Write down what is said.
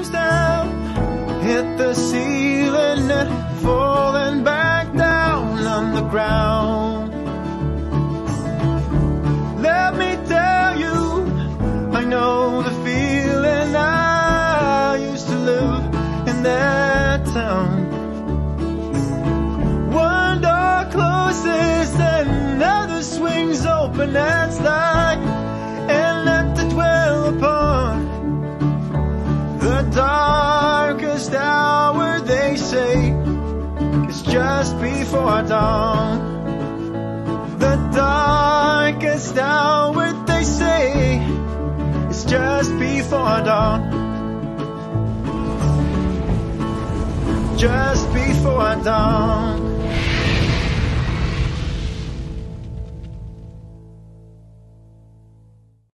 dreams down, hit the ceiling and falling back down on the ground. Let me tell you, I know the feeling. I used to live in that town. One door closes, another swings open. That's like and not to dwell upon. The darkest hour, they say, is just before dawn. The darkest hour, they say, is just before dawn. Just before dawn.